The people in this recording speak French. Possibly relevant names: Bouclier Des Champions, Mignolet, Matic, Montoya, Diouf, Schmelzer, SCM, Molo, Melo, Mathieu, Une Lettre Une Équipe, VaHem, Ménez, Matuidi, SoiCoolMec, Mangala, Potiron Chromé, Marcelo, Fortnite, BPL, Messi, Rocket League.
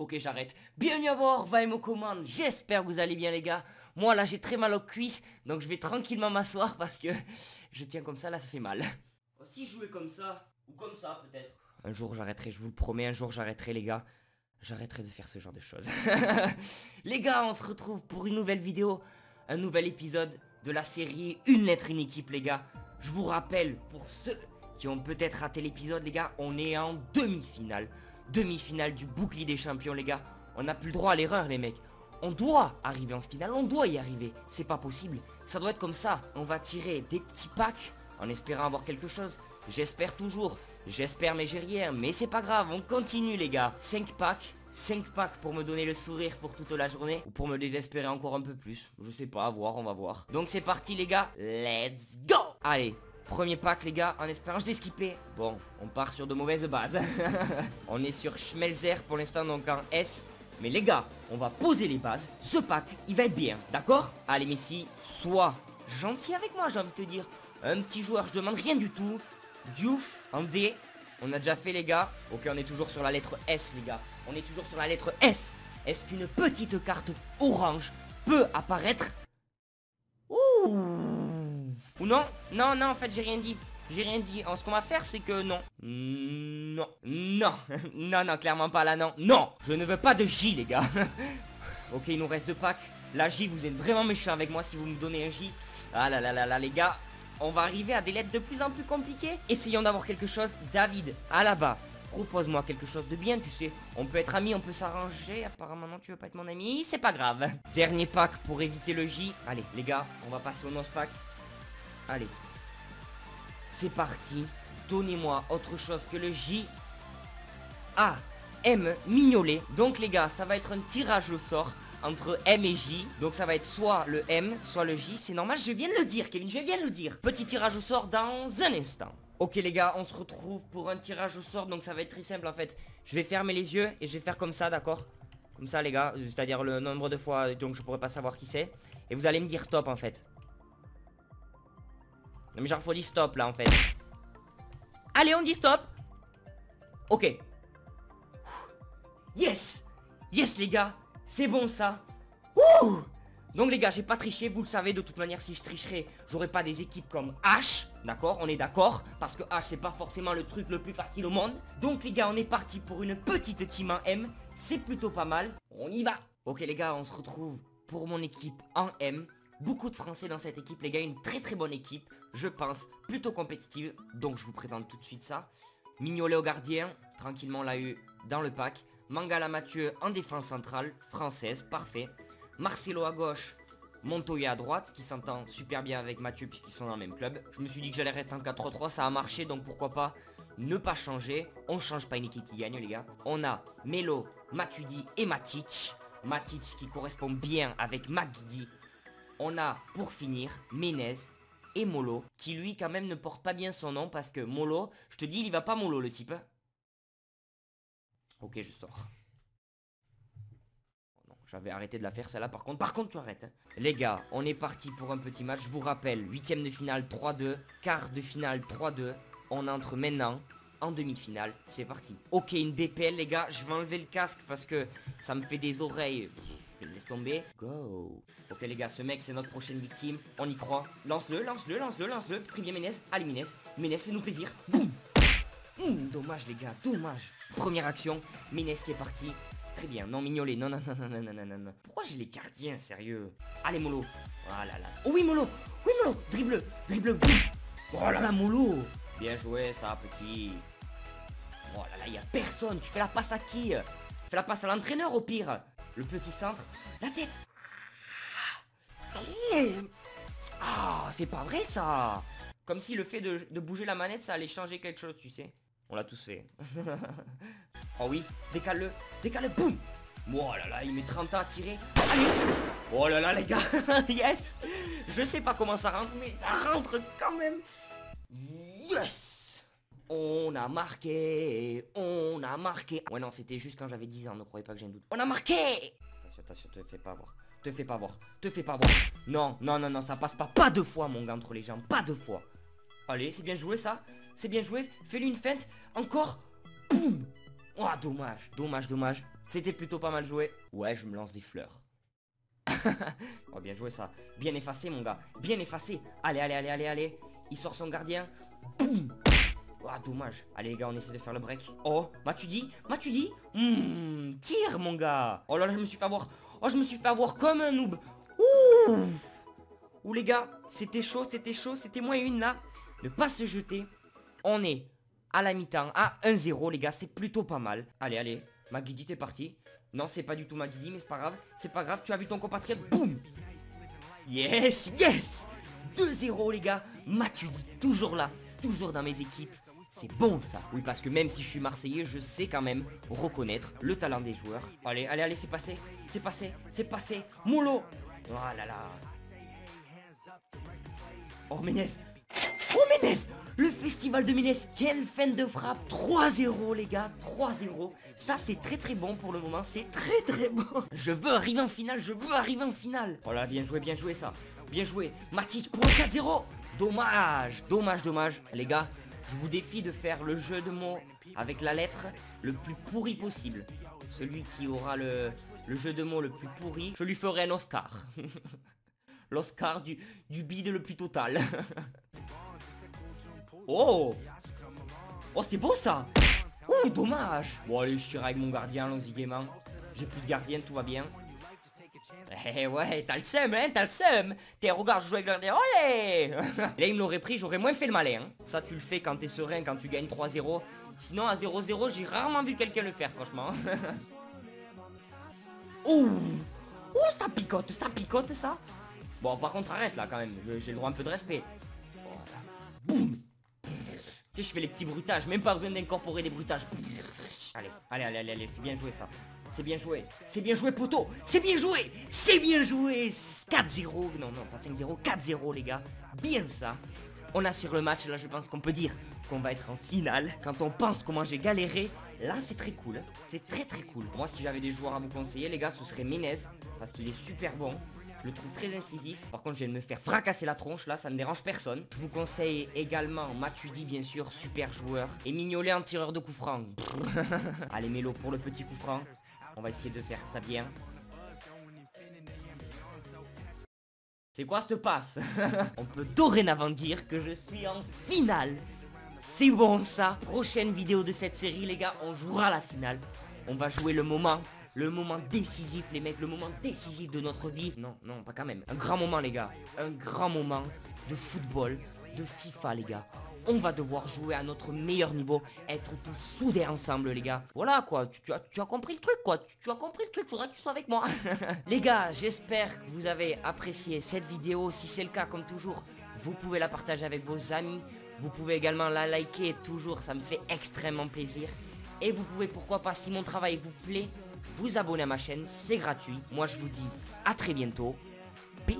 Ok, j'arrête. Bienvenue à bord, VaHem aux commandes. J'espère que vous allez bien les gars. Moi là j'ai très mal aux cuisses, donc je vais tranquillement m'asseoir parce que je tiens comme ça, là ça fait mal. Si je jouais comme ça, ou comme ça peut-être. Un jour j'arrêterai, je vous le promets, un jour j'arrêterai les gars. J'arrêterai de faire ce genre de choses. Les gars, on se retrouve pour une nouvelle vidéo, un nouvel épisode de la série Une Lettre Une Équipe les gars. Je vous rappelle, pour ceux qui ont peut-être raté l'épisode les gars, on est en demi-finale. Demi-finale du Bouclier des Champions les gars. On n'a plus le droit à l'erreur les mecs. On doit arriver en finale, on doit y arriver. C'est pas possible, ça doit être comme ça. On va tirer des petits packs en espérant avoir quelque chose. J'espère toujours, j'espère mais j'ai rien. Mais c'est pas grave, on continue les gars. 5 packs pour me donner le sourire pour toute la journée, ou pour me désespérer encore un peu plus, je sais pas, à voir, on va voir. Donc c'est parti les gars, let's go. Allez, premier pack les gars, en espérant, je l'ai skippé. Bon, on part sur de mauvaises bases. On est sur Schmelzer pour l'instant, donc en S. Mais les gars, on va poser les bases. Ce pack, il va être bien, d'accord? Allez Messi, sois gentil avec moi, j'ai envie de te dire. Un petit joueur, je demande rien du tout. Diouf, en D. On a déjà fait les gars. Ok, on est toujours sur la lettre S les gars. On est toujours sur la lettre S. Est-ce qu'une petite carte orange peut apparaître? Ouh. Ou non? Non, non, en fait j'ai rien dit. J'ai rien dit. Alors, ce qu'on va faire c'est que non. Non. Non. Non, non, clairement pas là, non. Non. Je ne veux pas de J les gars. Ok, il nous reste 2 packs. La J, vous êtes vraiment méchants avec moi si vous me donnez un J. Ah là là là là les gars. On va arriver à des lettres de plus en plus compliquées. Essayons d'avoir quelque chose. David, à la bas, propose-moi quelque chose de bien, tu sais. On peut être amis, on peut s'arranger. Apparemment, non, tu veux pas être mon ami. C'est pas grave. Dernier pack pour éviter le J. Allez, les gars, on va passer au 11 pack. Allez. C'est parti. Donnez-moi autre chose que le J. A, M, Mignolet. Donc, les gars, ça va être un tirage au sort entre M et J, donc ça va être soit le M, soit le J, c'est normal, je viens de le dire Kevin, je viens de le dire. Petit tirage au sort dans un instant. Ok les gars, on se retrouve pour un tirage au sort, donc ça va être très simple en fait. Je vais fermer les yeux et je vais faire comme ça, d'accord? Comme ça les gars, c'est-à-dire le nombre de fois, donc je pourrais pas savoir qui c'est. Et vous allez me dire stop en fait. Non mais genre faut dire stop là en fait. Allez, on dit stop. Ok. Yes. Yes les gars. C'est bon ça. Ouh. Donc les gars, j'ai pas triché, vous le savez, de toute manière si je tricherais, j'aurais pas des équipes comme H, d'accord? On est d'accord, parce que H c'est pas forcément le truc le plus facile au monde. Donc les gars, on est parti pour une petite team en M, c'est plutôt pas mal. On y va. Ok les gars, on se retrouve pour mon équipe en M. Beaucoup de Français dans cette équipe les gars, une très très bonne équipe, je pense, plutôt compétitive. Donc je vous présente tout de suite ça. Mignolet au gardien, tranquillement on l'a eu dans le pack. Mangala Mathieu en défense centrale, française, parfait. Marcelo à gauche, Montoya à droite, qui s'entend super bien avec Mathieu puisqu'ils sont dans le même club. Je me suis dit que j'allais rester en 4-3-3, ça a marché, donc pourquoi pas ne pas changer. On change pas une équipe qui gagne les gars. On a Melo, Matuidi et Matic. Matic qui correspond bien avec Matuidi. On a pour finir Ménez et Molo, qui lui quand même ne porte pas bien son nom parce que Molo, je te dis, il va pas Molo le type. Ok, je sors. Non, j'avais arrêté de la faire celle-là par contre. Par contre, tu arrêtes hein. Les gars, on est parti pour un petit match. Je vous rappelle, 8ème de finale 3-2, quart de finale 3-2. On entre maintenant en demi-finale. C'est parti. Ok, une BPL les gars. Je vais enlever le casque parce que ça me fait des oreilles. Pff, laisse tomber. Go. Ok les gars, ce mec c'est notre prochaine victime. On y croit. Lance-le, lance-le, lance-le, lance-le. Très bien Ménez. Allez Ménez. Ménez, fais-nous plaisir. Boum. Dommage les gars, dommage. Première action, Ménez qui est parti. Très bien, non Mignolet, non non non non non non non. Pourquoi j'ai les gardiens, sérieux? Allez Molo, oh là là, oh oui Molo. Oui Molo, dribble, dribble, boum. Oh là là Molo. Bien joué ça petit. Oh là là, y'a personne, tu fais la passe à qui? Fais la passe à l'entraîneur au pire. Le petit centre, la tête. Ah, c'est pas vrai ça. Comme si le fait de bouger la manette ça allait changer quelque chose, tu sais. On l'a tous fait. Oh oui, décale-le, décale-le, boum. Oh là là, il met 30 ans à tirer. Allez. Oh là là les gars. Yes. Je sais pas comment ça rentre, mais ça rentre quand même. Yes. On a marqué. On a marqué. Ouais non, c'était juste quand j'avais 10 ans, ne croyez pas que j'ai un doute. On a marqué. Attention, attention, te fais pas avoir. Te fais pas voir, te fais pas voir. Non, non, non, non, ça passe pas, pas 2 fois mon gars entre les jambes, pas 2 fois. Allez, c'est bien joué ça, c'est bien joué. Fais-lui une feinte, encore. Boum. Oh, dommage, dommage, dommage. C'était plutôt pas mal joué. Ouais, je me lance des fleurs. Oh, bien joué ça. Bien effacé mon gars. Bien effacé. Allez, allez, allez, allez, allez. Il sort son gardien. Boum. Ah, dommage. Allez les gars, on essaie de faire le break. Oh, Matuidi, Matuidi. Tire mon gars. Oh là là, je me suis fait avoir. Oh, je me suis fait avoir comme un noob. Ouh. Ouh les gars, c'était chaud, c'était chaud. C'était moins une là. Ne pas se jeter. On est à la mi-temps, à 1-0 les gars, c'est plutôt pas mal. Allez, allez, Maguidi t'es parti. Non, c'est pas du tout Maguidi, mais c'est pas grave. C'est pas grave, tu as vu ton compatriote, boum. Yes, yes. 2-0 les gars, Matuidi toujours là, toujours dans mes équipes. C'est bon ça. Oui, parce que même si je suis Marseillais, je sais quand même reconnaître le talent des joueurs. Allez, allez, allez, c'est passé, c'est passé, c'est passé. Molo. Oh là là. Oh Ménez. Oh Ménez. Le festival de Ménez, quelle fin de frappe. 3-0 les gars, 3-0. Ça c'est très très bon pour le moment, c'est très très bon. Je veux arriver en finale, je veux arriver en finale. Oh là, bien joué ça. Bien joué, Matic pour le 4-0. Dommage, dommage, dommage. Les gars, je vous défie de faire le jeu de mots avec la lettre le plus pourri possible. Celui qui aura le jeu de mots le plus pourri, je lui ferai un Oscar. L'Oscar du bide le plus total. Oh. Oh, c'est beau ça. Oh, dommage. Bon allez, je tire avec mon gardien, allons-y gaiement. J'ai plus de gardien, tout va bien. Eh ouais, t'as le seum, hein, t'as le seum. T'es, regarde, je joue avec le gardien, olé. Là, il me l'aurait pris, j'aurais moins fait le malin, hein. Ça, tu le fais quand t'es serein, quand tu gagnes 3-0. Sinon, à 0-0, j'ai rarement vu quelqu'un le faire, franchement. Oh. Oh, ça picote, ça picote, ça. Bon, par contre, arrête, là, quand même. J'ai le droit à un peu de respect. Boum. Tu sais, je fais les petits bruitages, même pas besoin d'incorporer des bruitages. Allez, allez, allez, allez, allez, c'est bien joué ça. C'est bien joué, c'est bien joué poteau. C'est bien joué, c'est bien joué. 4-0, non, non, pas 5-0, 4-0 les gars, bien ça. On assure le match, là je pense qu'on peut dire qu'on va être en finale. Quand on pense comment j'ai galéré, là c'est très cool. C'est très très cool. Moi si j'avais des joueurs à vous conseiller les gars, ce serait Ménez, parce qu'il est super bon. Je le trouve très incisif. Par contre, je viens de me faire fracasser la tronche. Là, ça ne dérange personne. Je vous conseille également Matuidi, bien sûr. Super joueur. Et Mignolet en tireur de coup franc. Allez, Melo pour le petit coup franc. On va essayer de faire ça bien. C'est quoi cette passe? On peut dorénavant dire que je suis en finale. C'est bon, ça. Prochaine vidéo de cette série, les gars. On jouera la finale. On va jouer le moment. Le moment décisif les mecs, le moment décisif de notre vie. Non, non, pas quand même. Un grand moment les gars, un grand moment de football, de FIFA les gars. On va devoir jouer à notre meilleur niveau, être tous soudés ensemble les gars. Voilà quoi, tu as compris le truc quoi, tu as compris le truc, faudra que tu sois avec moi. Les gars, j'espère que vous avez apprécié cette vidéo. Si c'est le cas, comme toujours, vous pouvez la partager avec vos amis. Vous pouvez également la liker, toujours, ça me fait extrêmement plaisir. Et vous pouvez, pourquoi pas, si mon travail vous plaît, vous abonnez à ma chaîne, c'est gratuit. Moi je vous dis à très bientôt. Peace.